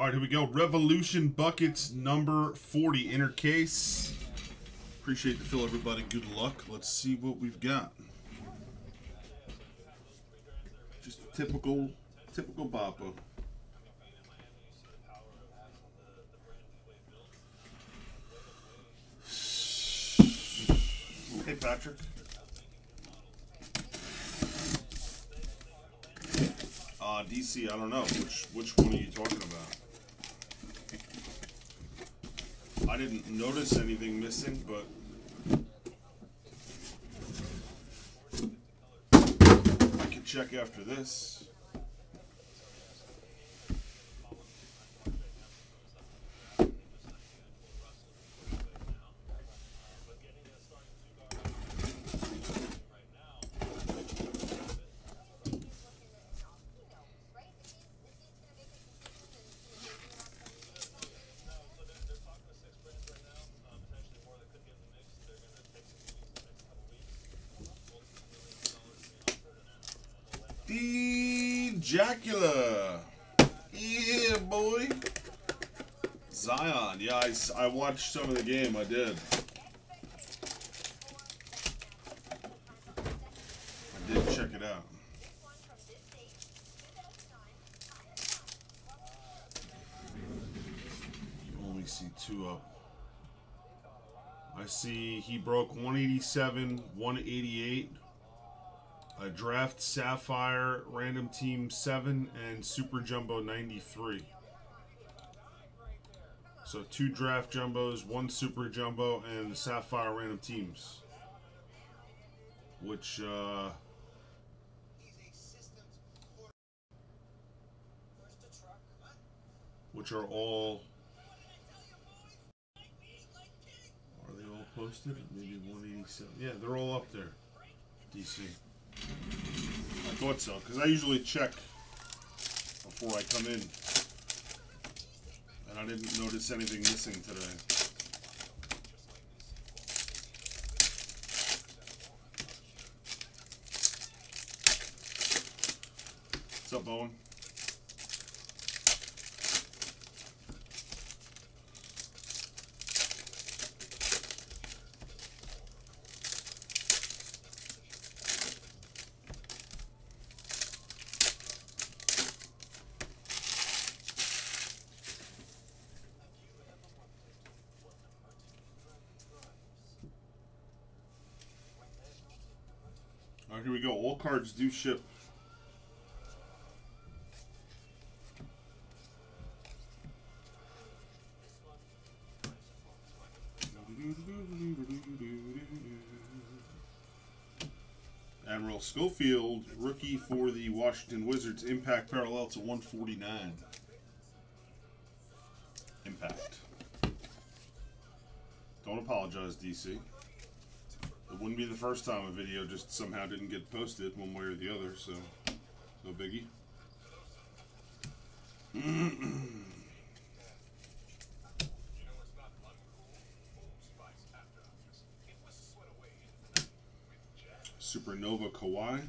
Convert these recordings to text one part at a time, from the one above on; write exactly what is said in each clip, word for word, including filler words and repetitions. All right, here we go. Revolution Buckets number forty. Inner case. Appreciate the fill, everybody. Good luck. Let's see what we've got. Just a typical, typical Boppo. Hey, Patrick. Uh, D C, I don't know. Which, which one are you talking about? I didn't notice anything missing, but I can check after this. Jacula, yeah, boy. Zion, yeah, I, I watched some of the game, I did. I did check it out. You only see two up. I see he broke one eighty-seven, one eighty-eight. A draft Sapphire, Random Team seven, and Super Jumbo ninety-three. So two draft jumbos, one Super Jumbo, and the Sapphire Random Teams. Which, uh... which are all... Are they all posted? Maybe one eighty-seven. Yeah, they're all up there. D C. I thought so, because I usually check before I come in, and I didn't notice anything missing today. What's up, Owen? Here we go. All cards do ship. Admiral Schofield, rookie for the Washington Wizards. Impact parallel to one forty-nine. Impact. Don't apologize, D C. It wouldn't be the first time a video just somehow didn't get posted one way or the other, so no biggie. Supernova Kawhi.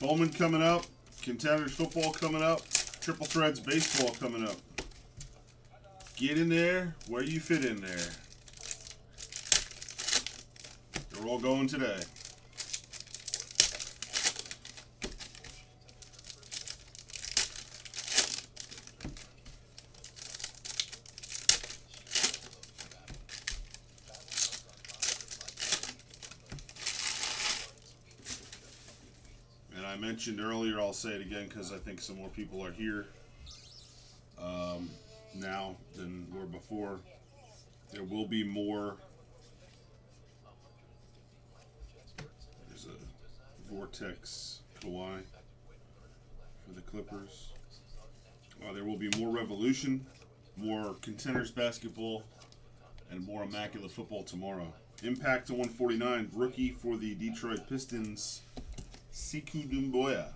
Bowman coming up, Contenders football coming up, Triple Threads baseball coming up. Get in there where you fit in there. They're all going today. Mentioned earlier, I'll say it again because I think some more people are here. um, now than were before. There will be more. There's a Vortex Kawhi for the Clippers. Uh, there will be more Revolution, more Contenders basketball, and more Immaculate football tomorrow. Impact to one forty-nine, rookie for the Detroit Pistons, Sekou Doumbouya.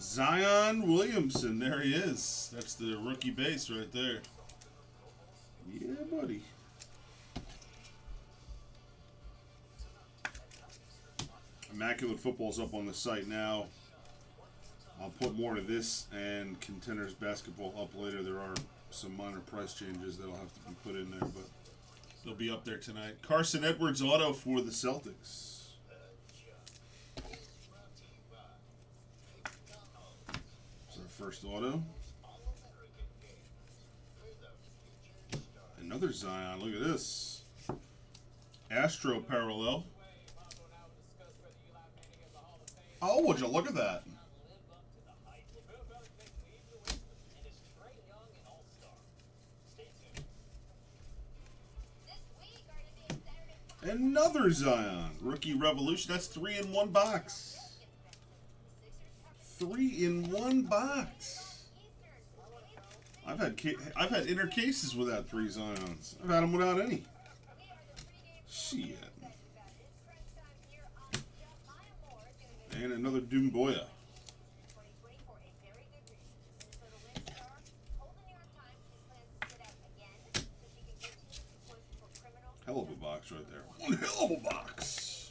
Zion Williamson, there he is. That's the rookie base right there. Yeah, buddy. Immaculate football's up on the site now. I'll put more of this and Contenders basketball up later. There are some minor price changes that'll have to be put in there, but they'll be up there tonight. Carson Edwards auto for the Celtics. It's our first auto. Another Zion. Look at this. Astro parallel. Oh, would you look at that? Another Zion. Rookie Revolution. That's three in one box. Three in one box. I've had I've had inner cases without three Zions. I've had them without any. Shit. And another Doumbouya. Hell of a box right there. One hell of a box.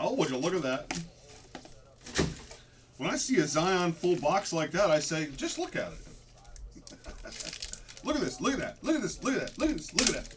Oh, would you look at that? When I see a Zion full box like that, I say, just look at it. Look at this. Look at that. Look at this. Look at that. Look at this. Look at that.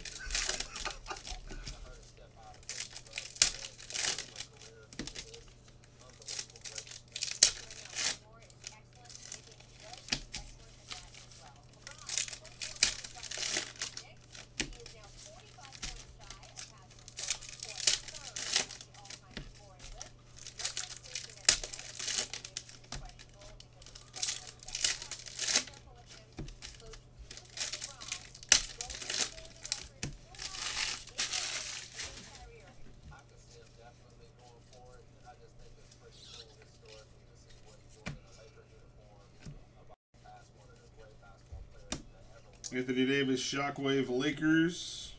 Anthony Davis, Shockwave, Lakers.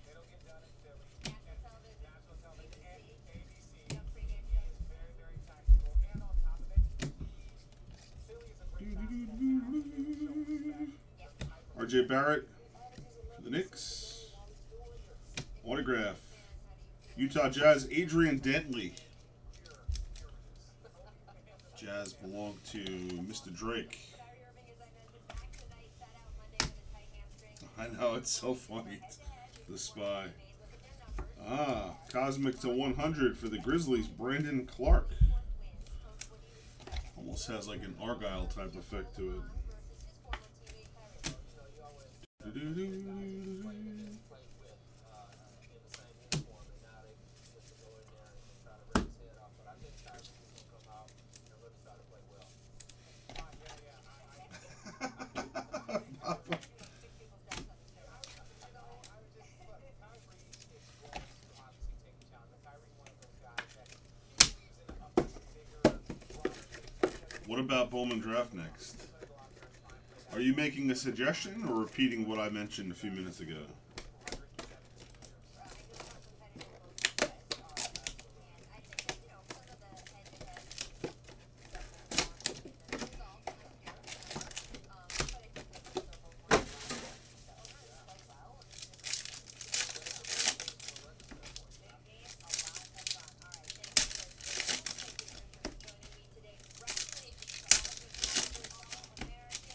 R J Barrett for the Knicks. Autograph. Utah Jazz, Adrian Dantley. Jazz belonged to Mister Drake. I know, it's so funny. The Spy. Ah, Cosmic to one hundred for the Grizzlies, Brandon Clark. Almost has like an Argyle type effect to it. What about Bowman Draft next? Are you making a suggestion or repeating what I mentioned a few minutes ago?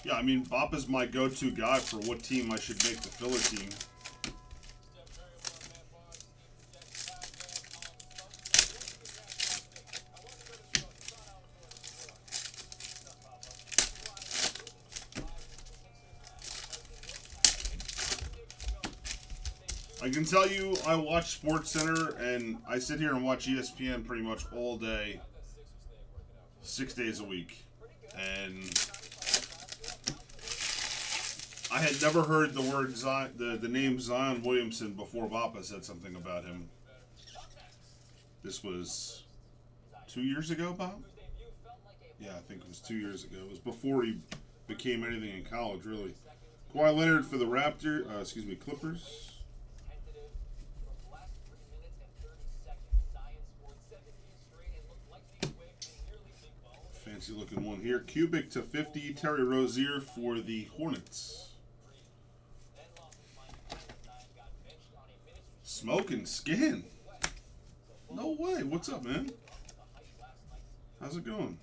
Yeah, I mean, Bop is my go-to guy for what team I should make the filler team. I can tell you I watch Sports Center and I sit here and watch E S P N pretty much all day, six days a week. And I had never heard the word Zion, the, the name Zion Williamson before Vapa said something about him. This was two years ago, Bob? Yeah, I think it was two years ago. It was before he became anything in college, really. Kawhi Leonard for the Raptors, uh, excuse me, Clippers. Fancy looking one here. Kubik to fifty. Terry Rozier for the Hornets. Smoking skin. No way. What's up, man? How's it going?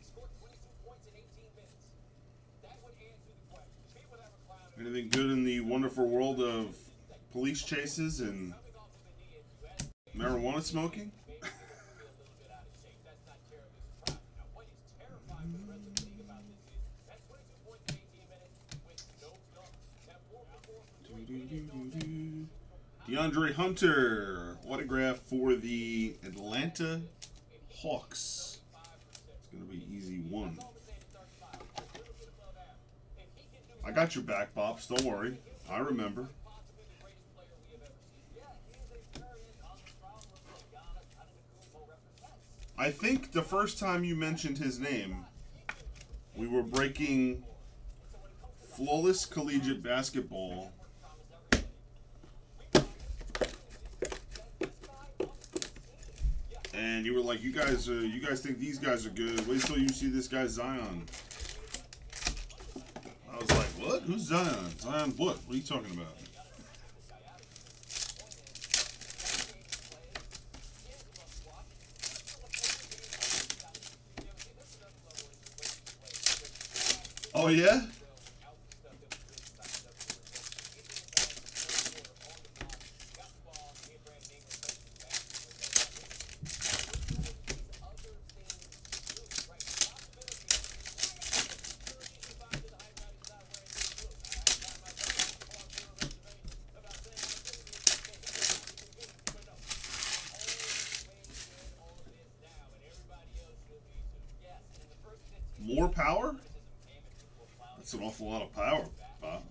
Anything good in the wonderful world of police chases and marijuana smoking? DeAndre Hunter, autograph for the Atlanta Hawks. It's going to be easy one. I got your back, Pops. Don't worry. I remember. I think the first time you mentioned his name, we were breaking flawless collegiate basketball. And you were like, you guys, uh, you guys think these guys are good. Wait till you see this guy Zion. I was like, what? Who's Zion? Zion what? What are you talking about? Oh, yeah? More power? That's an awful lot of power, Bob.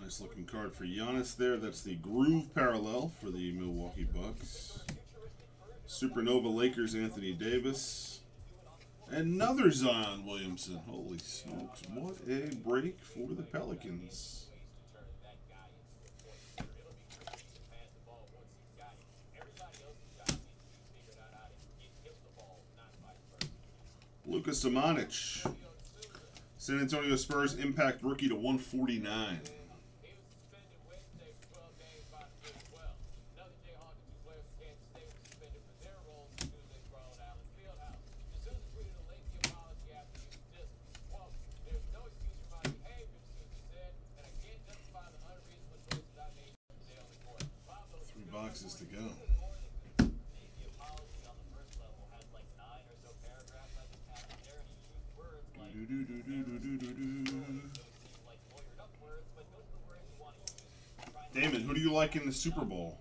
Nice looking card for Giannis there. That's the groove parallel for the Milwaukee Bucks. Supernova Lakers, Anthony Davis. Another Zion Williamson. Holy smokes, what a break for the Pelicans. Lucas Simonich, San Antonio Spurs impact rookie to one forty-nine. Three boxes to go. Damon, who do you like in the Super Bowl?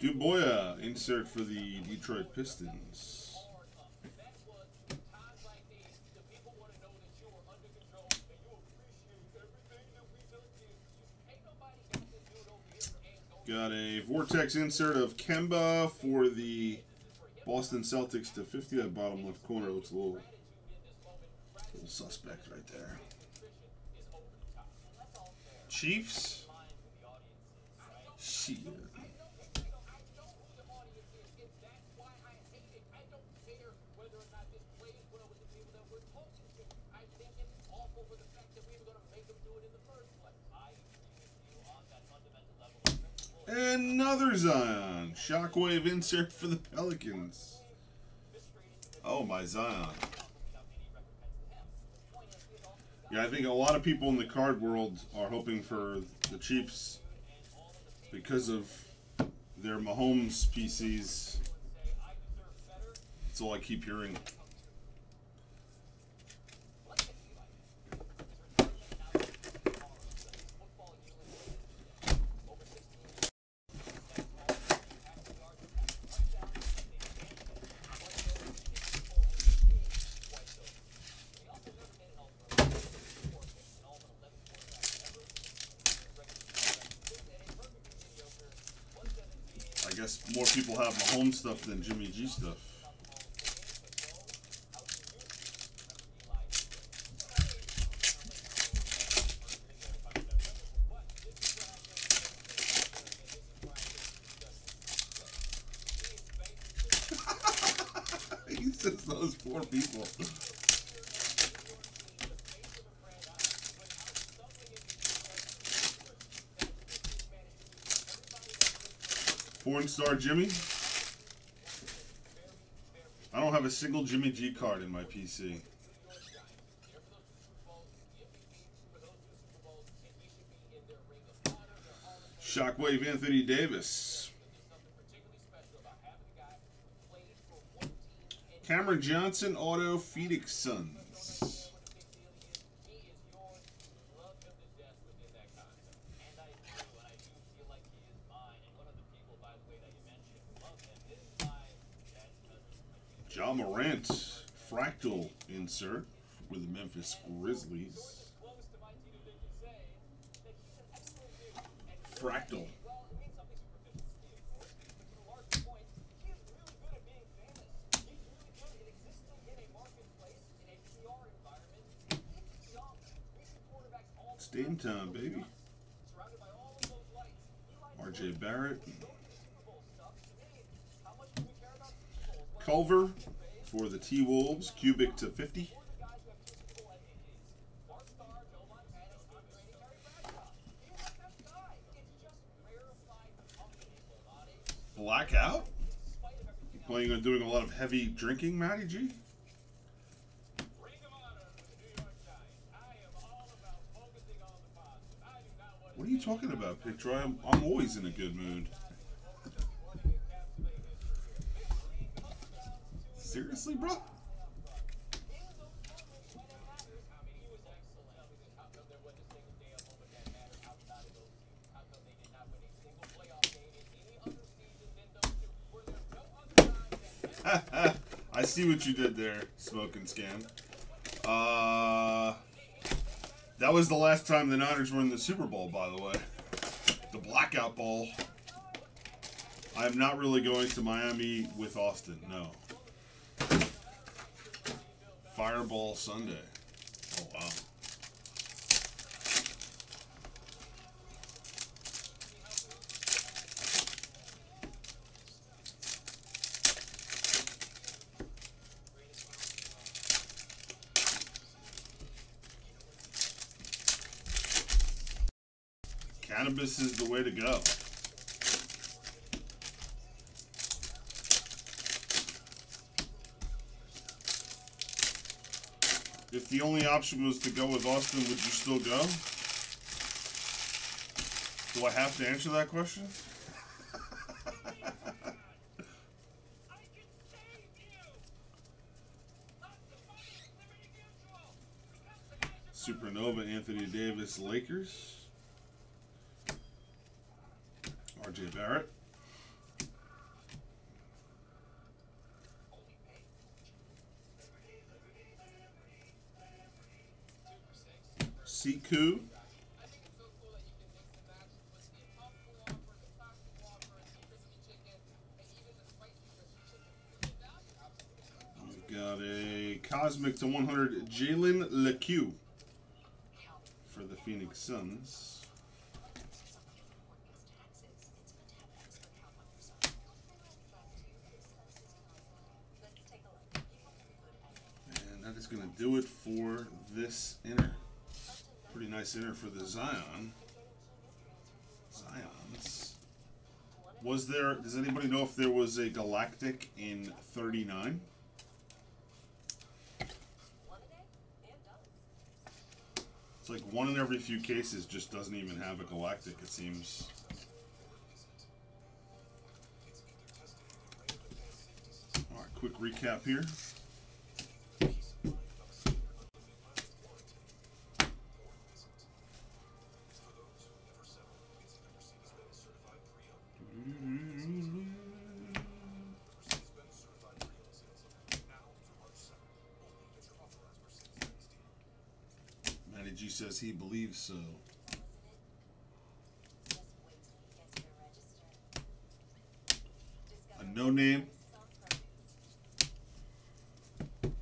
Doumbouya insert for the Detroit Pistons. Got a Vortex insert of Kemba for the Boston Celtics to fifty. That bottom left corner looks a little, a little suspect right there. Chiefs. Shit. Another Zion. Shockwave insert for the Pelicans. Oh, my Zion. Yeah, I think a lot of people in the card world are hoping for the Chiefs because of their Mahomes P Cs. That's all I keep hearing. I guess more people have Mahomes stuff than Jimmy G stuff. He says those poor people. Porn star Jimmy. I don't have a single Jimmy G card in my P C. Shockwave Anthony Davis. Cameron Johnson, auto Phoenix Suns. Ja Morant, fractal insert for the Memphis Grizzlies. Fractal. It's game time, baby. R J Barrett. Culver for the T-Wolves, Cubic to fifty. Blackout? You planning on doing a lot of heavy drinking, Matty G? What are you talking about, Picture? I'm, I'm always in a good mood. Seriously, bro? I see what you did there, Smoke and Scan. Uh, that was the last time the Niners were in the Super Bowl, by the way. The Blackout Bowl. I'm not really going to Miami with Austin, no. Fireball Sunday. Oh, wow. Cannabis is the way to go. If the only option was to go with Austin, would you still go? Do I have to answer that question? Supernova, Anthony Davis, Lakers. R J Barrett. Sekou Cosmic to one hundred, Jalen Lecque for the Phoenix Suns. And that is going to do it for this inner. Pretty nice inner for the Zion. Zions. Was there, does anybody know if there was a Galactic in thirty-nine? It's like one in every few cases just doesn't even have a Galactic, it seems. All right, quick recap here. G says he believes so. A no name.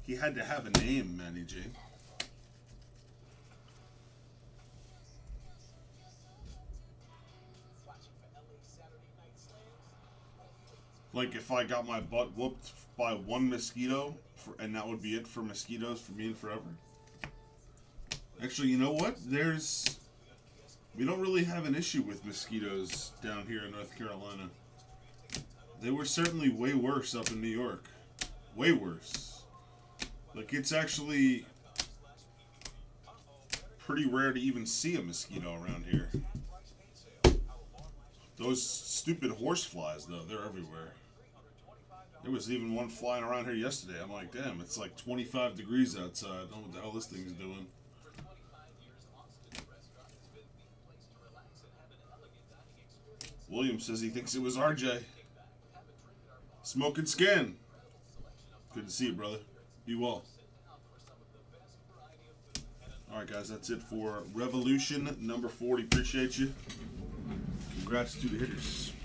He had to have a name, Manny G. Like if I got my butt whooped by one mosquito, for, and that would be it for mosquitoes for me and forever. Actually, you know what? There's... We don't really have an issue with mosquitoes down here in North Carolina. They were certainly way worse up in New York. Way worse. Like, it's actually pretty rare to even see a mosquito around here. Those stupid horse flies, though, they're everywhere. There was even one flying around here yesterday. I'm like, damn, it's like twenty-five degrees outside. I don't know what the hell this thing's doing. William says he thinks it was R J. Smoking skin. Good to see you, brother. Be well. All right, guys, that's it for Revolution number forty. Appreciate you. Congrats to the hitters.